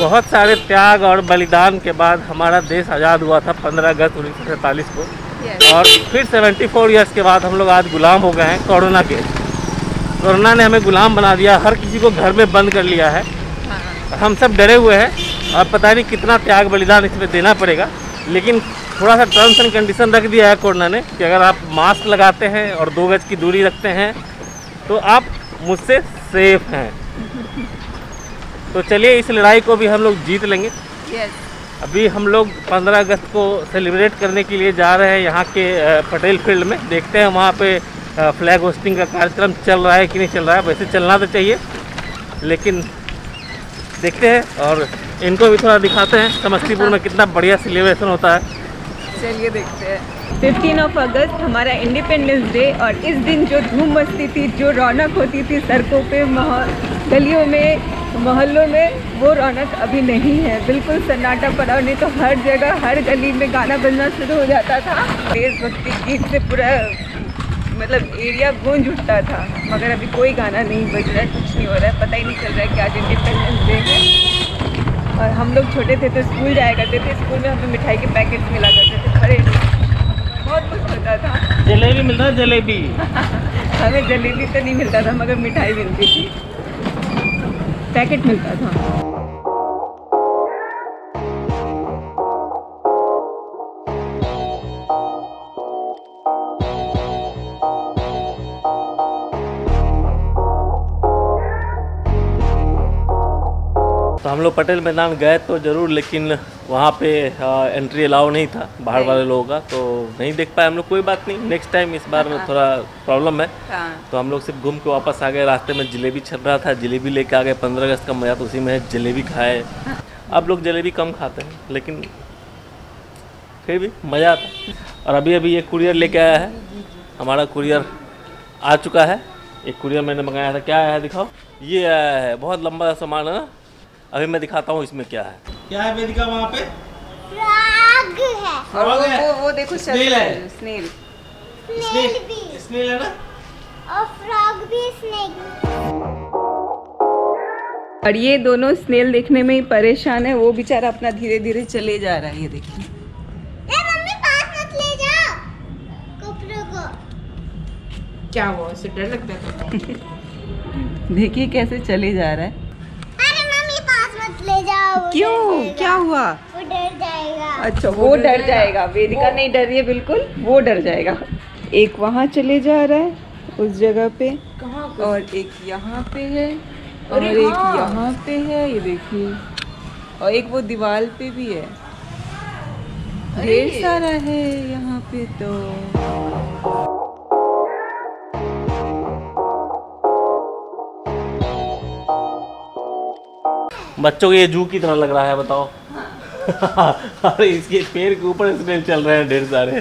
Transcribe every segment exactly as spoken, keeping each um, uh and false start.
बहुत सारे त्याग और बलिदान के बाद हमारा देश आज़ाद हुआ था पंद्रह अगस्त उन्नीस सौ सैंतालीस को। yes. और फिर चौहत्तर इयर्स के बाद हम लोग आज गुलाम हो गए हैं कोरोना के। कोरोना ने हमें गुलाम बना दिया, हर किसी को घर में बंद कर लिया है। हाँ। हम सब डरे हुए हैं और पता नहीं कितना त्याग बलिदान इसमें देना पड़ेगा, लेकिन थोड़ा सा टर्म्स एंड कंडीशन रख दिया है कोरोना ने कि अगर आप मास्क लगाते हैं और दो गज की दूरी रखते हैं तो आप मुझसे सेफ हैं। तो चलिए इस लड़ाई को भी हम लोग जीत लेंगे। yes. अभी हम लोग पंद्रह अगस्त को सेलिब्रेट करने के लिए जा रहे हैं यहाँ के पटेल फील्ड में। देखते हैं वहाँ पे फ्लैग होस्टिंग का कार्यक्रम चल रहा है कि नहीं चल रहा है। वैसे चलना तो चाहिए, लेकिन देखते हैं। और इनको भी थोड़ा दिखाते हैं समस्तीपुर में कितना बढ़िया सेलिब्रेशन होता है। चलिए देखते हैं। पंद्रह अगस्त हमारा इंडिपेंडेंस डे, और इस दिन जो धूम मस्ती थी, जो रौनक होती थी सड़कों पे, गलियों में, मोहल्लों में, वो रौनक अभी नहीं है। बिल्कुल सन्नाटा पड़ा, नहीं तो हर जगह हर गली में गाना बजना शुरू हो जाता था। देशभक्ति गीत से पूरा मतलब एरिया गूंज उठता था, मगर अभी कोई गाना नहीं बज रहा है, कुछ नहीं हो रहा है, पता ही नहीं चल रहा है कि आज इंडिपेंडेंस डे है। और हम लोग छोटे थे तो स्कूल जाया करते थे, स्कूल में हमें मिठाई के पैकेट्स मिला करते थे, खड़े बहुत कुछ होता था। जलेबी मिलता था, जलेबी हमें जलेबी तो नहीं मिलता था, मगर मिठाई मिलती थी, पैकेट मिलता था। तो हम लोग पटेल मैदान गए तो जरूर, लेकिन वहाँ पे एंट्री अलाउ नहीं था बाहर वाले लोगों का, तो नहीं देख पाए हम लोग। कोई बात नहीं, नेक्स्ट टाइम। इस बार में थोड़ा प्रॉब्लम है तो हम लोग सिर्फ घूम के वापस आ गए। रास्ते में जलेबी छप रहा था, जलेबी लेके आ गए। पंद्रह अगस्त का मजा तो उसी में है, जलेबी खाए। अब लोग जलेबी कम खाते हैं, लेकिन फिर भी मज़ा आता है। और अभी अभी ये कुरियर लेके आया है, हमारा कुरियर आ चुका है। एक कुरियर मैंने मंगाया था। क्या आया है दिखाओ। ये आया है, बहुत लंबा सामान है ना। अभी मैं दिखाता हूँ इसमें क्या है। क्या है वेदिका वहाँ पे? फ्रॉग है। फ्रॉग है। वो, वो देखो स्नेल है। स्नेल। स्नेल भी। स्नेल है ना? और फ्रॉग भी स्नेल। और ये दोनों स्नेल देखने में ही परेशान है। वो बेचारा अपना धीरे धीरे चले जा रहा है। ये देखिए। मम्मी पास मत ले जाओ कपड़ों को। क्या हुआ? उसे डर लगता है। देखिए कैसे चले जा रहा है। ले जाओ। क्यों? क्या हुआ? वो डर जाएगा। अच्छा, वो डर जाएगा। वेदिका नहीं डर रही है बिल्कुल, वो डर जाएगा। एक वहाँ चले जा रहा है उस जगह पे, कहाँ? और एक यहाँ पे है, और एक यहाँ पे है, ये देखिए। और एक वो दीवार पे भी है। ढेर सारा है यहाँ पे। तो बच्चों को ये जू की तरह लग रहा है, बताओ। हाँ। और इसके पेड़ के ऊपर स्नेल चल रहे हैं ढेर सारे।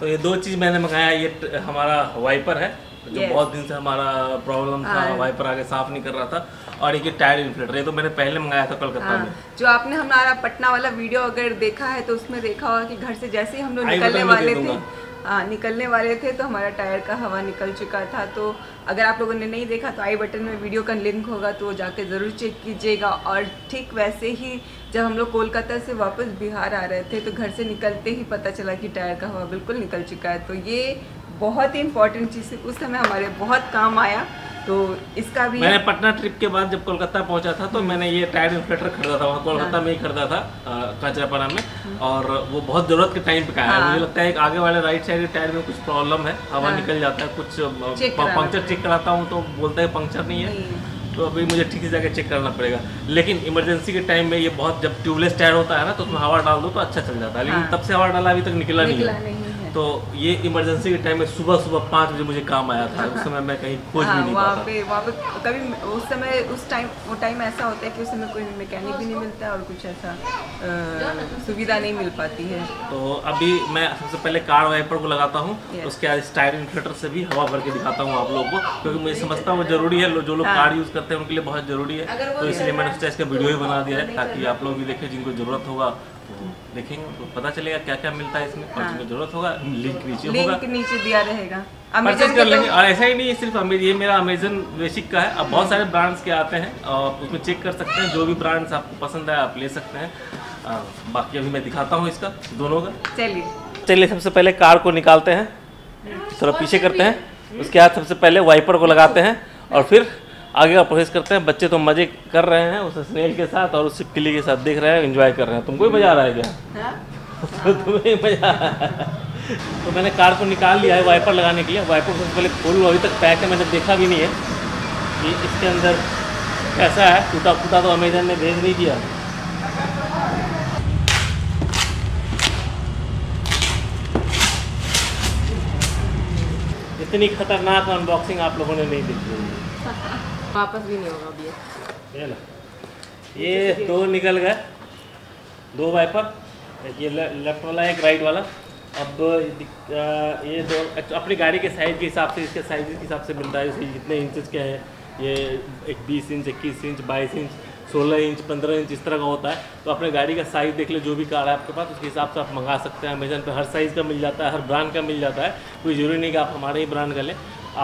तो ये दो चीज़ मैंने मंगाया। ये हमारा वाइपर है जो yes. बहुत दिन से हमारा प्रॉब्लम था। हाँ। वाइपर आगे साफ नहीं कर रहा था। और एक टायर इन्फ्लेटर, ये तो मैंने पहले मंगाया था कलकत्ता। हाँ। में जो आपने हमारा पटना वाला वीडियो अगर देखा है तो उसमें देखा होगा कि घर से जैसे ही हम लोग निकलने वाले थे आ, निकलने वाले थे तो हमारा टायर का हवा निकल चुका था। तो अगर आप लोगों ने नहीं देखा तो आई बटन में वीडियो का लिंक होगा, तो जाके ज़रूर चेक कीजिएगा। और ठीक वैसे ही जब हम लोग कोलकाता से वापस बिहार आ रहे थे तो घर से निकलते ही पता चला कि टायर का हवा बिल्कुल निकल चुका है। तो ये बहुत ही इंपॉर्टेंट चीज़ है, उस समय हमारे बहुत काम आया। तो इसका भी मैंने पटना ट्रिप के बाद जब कोलकाता पहुंचा था तो मैंने ये टायर इन्फ्लेटर खरीदा था। वहाँ कोलकाता में ही खरीदा था, काचरापाड़ा में। और वो बहुत ज़रूरत के टाइम पे का है। मुझे लगता है कि आगे वाले राइट साइड के टायर में कुछ प्रॉब्लम है, हवा निकल जाता है। कुछ पंक्चर चेक कराता हूँ तो बोलता है पंक्चर नहीं है, तो अभी मुझे ठीक से जाकर चेक करना पड़ेगा। लेकिन इमरजेंसी के टाइम में ये बहुत, जब ट्यूबलेस टायर होता है ना तो उसमें हवा डाल दो तो अच्छा चल जाता है। लेकिन तब से हवा डाला, अभी तक निकला नहीं है। तो ये इमरजेंसी के टाइम में सुबह सुबह पाँच बजे मुझे काम आया था। उस समय मैं कहीं खोज भी नहीं पाता था। वहाँ पे कभी उस समय उस टाइम वो टाइम ऐसा होता है कि उस समय कोई मैकेनिक भी नहीं मिलता और कुछ ऐसा सुविधा नहीं मिल पाती है। तो अभी मैं सबसे पहले कार वाइपर को लगाता हूँ, उसके बाद टायर इन्फ्लेटर से भी हवा भर के दिखाता हूँ आप लोगों को, क्योंकि मुझे समझता हूँ वो जरूरी है। जो लोग कार यूज़ उनके लिए बहुत जरूरी है, तो इसलिए मैंने इसका वीडियो ही बना दिया है ताकि आप लोग भी देखें। जिनको जरूरत होगा तो देखेंगे तो पता चलेगा क्या क्या मिलता है इसमें। हाँ। जरूरत होगा लिंक नीचे लिंक होगा। नीचे दिया रहेगा परचेज कर लेंगे। और ऐसा ही नहीं सिर्फ अमेज, ये मेरा अमेजन बेसिक का है। अब बहुत सारे ब्रांड्स के आते हैं और उसमें चेक कर सकते हैं, जो भी ब्रांड्स आपको पसंद आए आप ले सकते हैं। आ, बाकी अभी मैं दिखाता हूँ इसका दोनों का। चलिए चलिए सबसे पहले कार को निकालते हैं, थोड़ा पीछे करते हैं, उसके बाद सबसे पहले वाइपर को लगाते हैं और फिर आगे का प्रोसेस करते हैं। बच्चे तो मजे कर रहे हैं उस स्नेल के साथ और उस किली के साथ, देख रहे हैं एंजॉय कर रहे हैं। तुमको भी मजा आ रहा है क्या? तो तुम्हें मजा आ रहा है। तो मैंने कार को निकाल लिया है वाइपर लगाने के लिए। वाइपर सबसे पहले खोल, अभी तक पैक है, मैंने देखा भी नहीं है कि इसके अंदर कैसा है। टूटा फूटा तो अमेजन ने भेज नहीं दिया। इतनी खतरनाक अनबॉक्सिंग आप लोगों ने नहीं देखी है, वापस भी नहीं होगा अभी। ये ना ये दो निकल गए, दो वाइपर, ये लेफ्ट वाला एक राइट वाला। अब ये दो अपनी गाड़ी के साइज़ के हिसाब से, इसके साइज के हिसाब से मिलता है, जैसे जितने इंचेस के हैं। ये एक बीस इंच, इक्कीस इंच, बाईस इंच, सोलह इंच, पंद्रह इंच, इस तरह का होता है। तो अपने गाड़ी का साइज़ देख ले, जो भी कार है आपके पास उसके हिसाब से आप मंगा सकते हैं। अमेजन पर हर साइज़ का मिल जाता है, हर ब्रांड का मिल जाता है। कोई ज़रूरी नहीं कि आप हमारे ही ब्रांड का लें,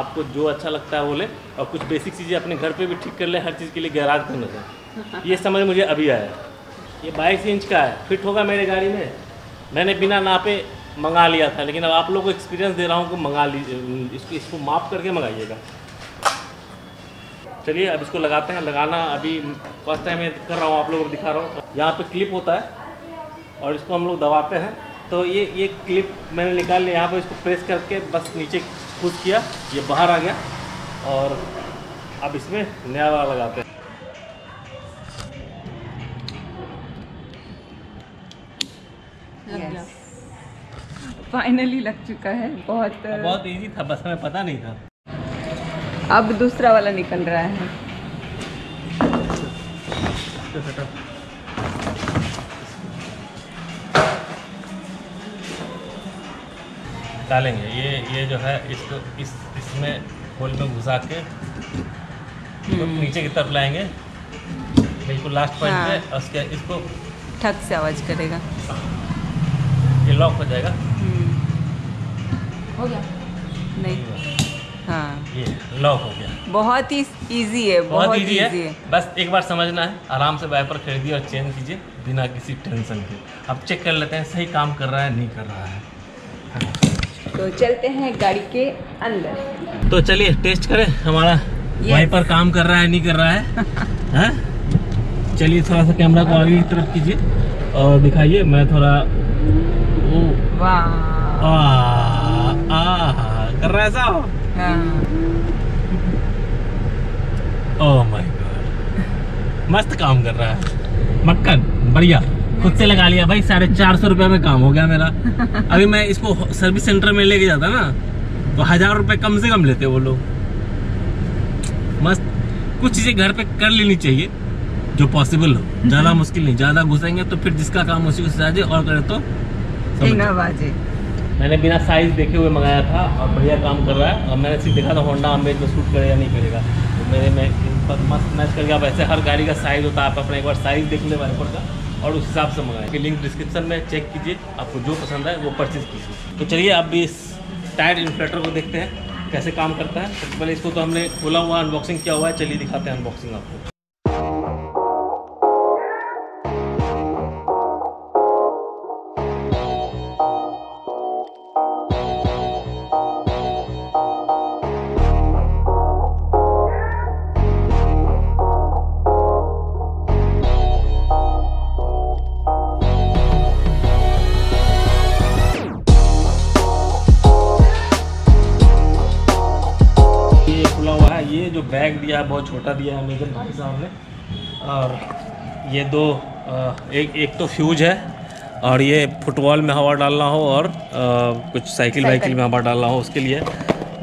आपको जो अच्छा लगता है वो ले। और कुछ बेसिक चीज़ें अपने घर पे भी ठीक कर ले, हर चीज़ के लिए गैराज करना चाहिए। ये समझ मुझे अभी आया। ये बाईस इंच का है, फिट होगा मेरे गाड़ी में। मैंने बिना नापे मंगा लिया था, लेकिन अब आप लोगों को एक्सपीरियंस दे रहा हूँ कि मंगा लीजिए, इसको इसको माप करके मंगाइएगा। चलिए अब इसको लगाते हैं। लगाना अभी फर्स्ट टाइम मैं कर रहा हूँ, आप लोगों को दिखा रहा हूँ। यहाँ पर क्लिप होता है और इसको हम लोग दबाते हैं। तो ये ये क्लिप मैंने निकाल लिया, यहाँ पर इसको प्रेस करके बस नीचे पुश किया, ये बाहर आ गया। और अब इसमें नया वाला लगाते हैं। Finally yes. लग चुका है। बहुत बहुत इजी था, बस हमें पता नहीं था। अब दूसरा वाला निकल रहा है। डालेंगे ये ये जो है इसको इस इसमें होल में घुसा के तो नीचे की तरफ लाएंगे, बिल्कुल लास्ट पॉइंट हाँ। पे उसके इसको ठक से आवाज करेगा, ये लॉक हो जाएगा। हो गया नहीं? हाँ ये लॉक हो गया। बहुत ही इजी है, बहुत, बहुत इजी, इजी है।, है बस एक बार समझना है। आराम से वाइपर खरीदिए और चेंज कीजिए बिना किसी टेंशन के। अब चेक कर लेते हैं सही काम कर रहा है नहीं कर रहा है। तो चलते हैं गाड़ी के अंदर। तो चलिए टेस्ट करें हमारा वाइपर काम कर रहा है नहीं कर रहा है, है? चलिए थोड़ा सा कैमरा को आगे की तरफ कीजिए और दिखाइए। मैं थोड़ा ओ वाह आ, आ, आ, कर रहा है साहब। ओह माय गॉड, मस्त काम कर रहा है, मक्खन बढ़िया। खुद से लगा लिया भाई, साढ़े चार सौ रुपये में काम हो गया मेरा। अभी मैं इसको सर्विस सेंटर में लेके जाता ना तो हजार रुपये कम से कम लेते वो लोग। मस्त, कुछ चीज़ें घर पे कर लेनी चाहिए जो पॉसिबल हो, ज़्यादा मुश्किल नहीं। ज़्यादा घुसेंगे तो फिर जिसका काम उसी को साझे और करे तो बाजे। मैंने बिना साइज़ देखे हुए मंगाया था और बढ़िया काम कर रहा है। और मैंने सिर्फ देखा था होंडा अमेज में सूट करेगा नहीं करेगा, तो मेरे में मस्त मैच करके। आप ऐसे हर गाड़ी का साइज़ होता है, आप अपना एक बार साइज़ देख ले वाइपर का और उस हिसाब से मंगाएं। कि लिंक डिस्क्रिप्शन में चेक कीजिए, आपको जो पसंद आए वो परचेज कीजिए। तो चलिए अब इस टायर इन्फ्लेटर को देखते हैं कैसे काम करता है। सबसे पहले इसको तो हमने खोला हुआ, अनबॉक्सिंग किया हुआ है। चलिए दिखाते हैं अनबॉक्सिंग आपको। ये जो बैग दिया है बहुत छोटा दिया है अमेजन भाई साहब ने। और ये दो एक एक तो फ्यूज है, और ये फुटबॉल में हवा डालना हो और आ, कुछ साइकिल वाइकिल में हवा डालना हो उसके लिए।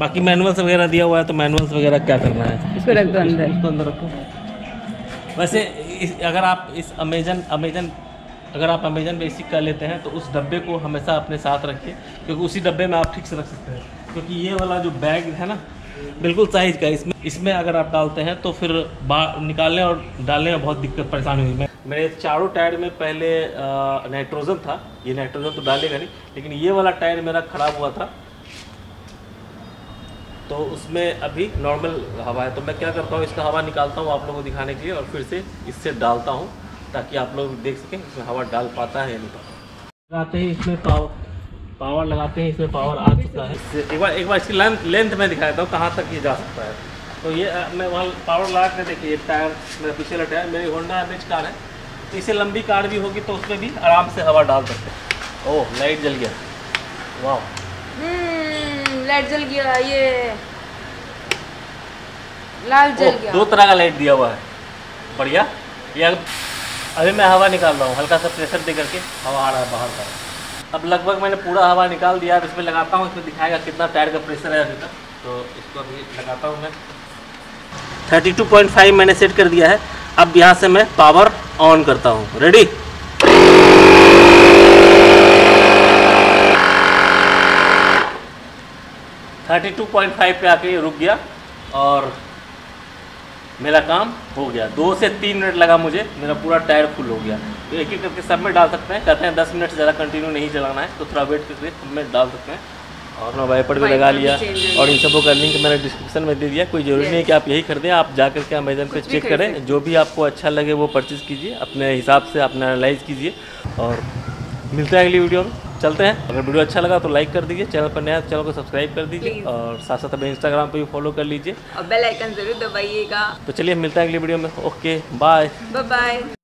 बाकी मैनुअल्स वगैरह दिया हुआ है, तो मैनुअल्स वगैरह क्या करना है इसको रख दो अंदर, इसको अंदर रखो। वैसे इस, अगर आप इस अमेजन अमेजन अगर आप अमेजन बेसिक का लेते हैं तो उस डब्बे को हमेशा अपने साथ रखिए, क्योंकि उसी डब्बे में आप ठीक से रख सकते हैं। क्योंकि ये वाला जो बैग है ना बिल्कुल साइज का। इसमें इसमें अगर आप डालते हैं तो फिर बाहर निकालने और डालने में बहुत दिक्कत परेशानी हुई। मैं मेरे चारों टायर में पहले नाइट्रोजन था, ये नाइट्रोजन तो डालेगा नहीं, लेकिन ये वाला टायर मेरा ख़राब हुआ था तो उसमें अभी नॉर्मल हवा है। तो मैं क्या करता हूँ, इसका हवा निकालता हूँ आप लोगों को दिखाने के लिए और फिर से इससे डालता हूँ ताकि आप लोग देख सकें इसमें हवा डाल पाता है या नहीं पाता। लगाते हैं इसमें पावर पावर लगाते हैं, इसमें पावर आ चुका है। एक बार एक बार इसकी लेंथ लेंथ में दिखा देता हूँ कहाँ तक ये जा सकता है। तो ये मैं वहाँ पावर लगा कर देखिए, टायर मेरा पीछे वाला टायर, मेरी होंडा एवरेज कार है तो इससे लंबी कार भी होगी तो उसमें भी आराम से हवा डाल सकते हैं। ओह लाइट जल गया, वाह लाइट जल गया, ये लाल जल गया। दो तरह का लाइट दिया हुआ है, बढ़िया। ये अभी मैं हवा निकाल रहा हूँ, हल्का सा प्रेशर दे करके हवा आ रहा है बाहर का। अब लगभग मैंने पूरा हवा निकाल दिया। अब इसमें लगाता हूँ, इसमें दिखाएगा कितना टायर का प्रेशर है अभी तक। तो इसको अभी लगाता हूँ मैं, थर्टी टू पॉइंट फाइव मैंने सेट कर दिया है। अब यहाँ से मैं पावर ऑन करता हूँ, ready. Thirty two point five पे आके रुक गया और मेरा काम हो गया। दो से तीन मिनट लगा मुझे, मेरा पूरा टायर फुल हो गया। तो एक एक करके सब में डाल सकते हैं, कहते हैं दस मिनट से ज़्यादा कंटिन्यू नहीं चलाना है तो थोड़ा वेट करके सब में डाल सकते हैं। और मैं वाइपर भी लगा लिया और इन सबों का लिंक मैंने डिस्क्रिप्शन में दे दिया। कोई ज़रूरी नहीं है कि आप यही खरीदें, आप जा करके अमेजन पे चेक करें, जो भी आपको अच्छा लगे वो परचेज़ कीजिए, अपने हिसाब से अपना एनालाइज कीजिए। और मिलते हैं अगली वीडियो में, चलते हैं। अगर वीडियो अच्छा लगा तो लाइक कर दीजिए, चैनल पर नया चैनल को सब्सक्राइब कर दीजिए और साथ साथ हमें इंस्टाग्राम पर भी फॉलो कर लीजिए और बेल आइकन जरूर दबाइएगा। तो चलिए मिलते हैं अगली वीडियो में, ओके बाय बाय।